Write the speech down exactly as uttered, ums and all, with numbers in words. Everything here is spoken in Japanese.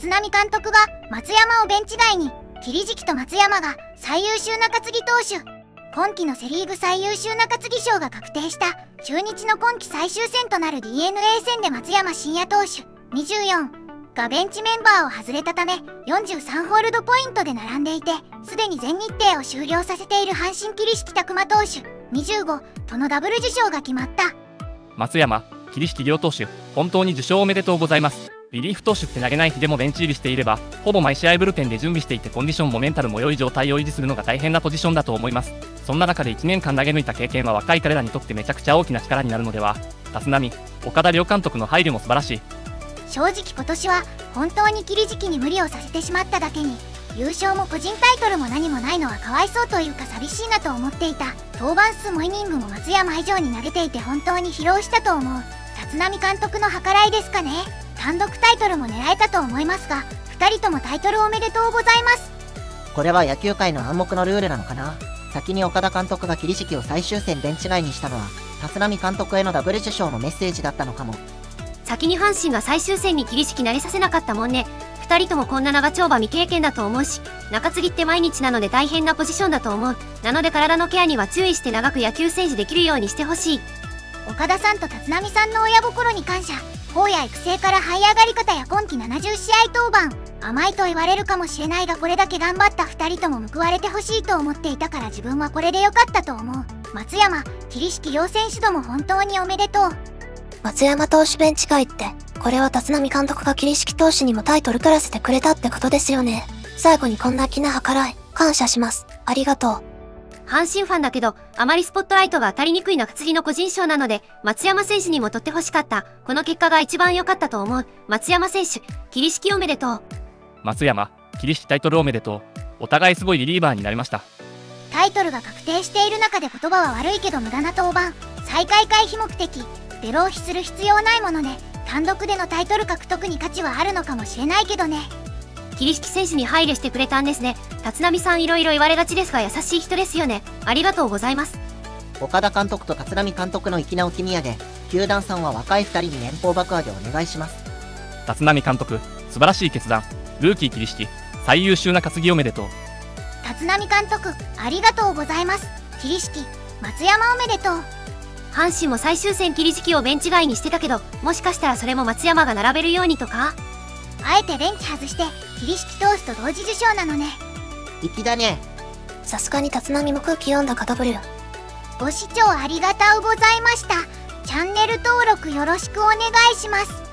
立浪監督が松山をベンチ外に、桐敷と松山が最優秀中継ぎ投手、今季のセ・リーグ最優秀中継ぎ賞が確定した中日の今季最終戦となる ディーエヌエー 戦で松山真也投手にじゅうよんがベンチメンバーを外れたためよんじゅうさんホールドポイントで並んでいて、すでに全日程を終了させている阪神桐敷琢磨投手にじゅうごとのダブル受賞が決まった。松山、桐敷両投手、本当に受賞おめでとうございます。リリーフ投手って投げない日でもベンチ入りしていれば、ほぼ毎試合ブルペンで準備していて、コンディションもメンタルも良い状態を維持するのが大変なポジションだと思います。そんな中でいちねんかん投げ抜いた経験は若い彼らにとってめちゃくちゃ大きな力になるのでは。立浪、岡田両監督の配慮も素晴らしい。正直今年は本当に桐敷に無理をさせてしまっただけに、優勝も個人タイトルも何もないのはかわいそうというか寂しいなと思っていた。登板数もイニングも松山以上に投げていて本当に疲労したと思う。立浪監督の計らいですかね。単独タイトルも狙えたと思いますが、ふたりともタイトルおめでとうございます。これは野球界の暗黙のルールなのかな。先に岡田監督が桐敷を最終戦ベンチ外にしたのは、立浪監督へのダブル受賞のメッセージだったのかも。先に阪神が最終戦に桐敷投げさせなかったもんね。ふたりともこんな長丁場未経験だと思うし、中継ぎって毎日なので大変なポジションだと思う。なので体のケアには注意して長く野球選手できるようにしてほしい。岡田さんと立浪さんの親心に感謝。方や育成から這い上がり方や今季ななじゅうしあい登板、甘いと言われるかもしれないが、これだけ頑張ったふたりとも報われてほしいと思っていたから、自分はこれで良かったと思う。松山、桐敷両選手ども本当におめでとう。松山投手ベンチ外って、これは立浪監督が桐敷投手にもタイトル取らせてくれたってことですよね。最後にこんな気な計らい、感謝します。ありがとう。阪神ファンだけど、あまりスポットライトが当たりにくい中継ぎの個人賞なので、松山選手にも取ってほしかった。この結果が一番良かったと思う。松山選手、桐敷おめでとう。松山、桐敷タイトルおめでとう。お互いすごいリリーバーになりました。タイトルが確定している中で言葉は悪いけど無駄な登板、最下位回避目的で浪費する必要ないものね。単独でのタイトル獲得に価値はあるのかもしれないけどね。桐敷選手に配慮してくれたんですね。立浪さんいろいろ言われがちですが、優しい人ですよね。ありがとうございます。岡田監督と立浪監督の粋な置き土産、球団さんは若いふたりに年俸爆上げお願いします。立浪監督、素晴らしい決断。ルーキー桐敷、最優秀中継ぎおめでとう。立浪監督、ありがとうございます。桐敷、松山おめでとう。阪神も最終戦桐敷をベンチ外にしてたけど、もしかしたらそれも松山が並べるようにとか、あえてベンチ外して桐敷投手と同時受賞なのね。粋だね。さすがに立浪も空気読んだかダブル。ご視聴ありがとうございました。チャンネル登録よろしくお願いします。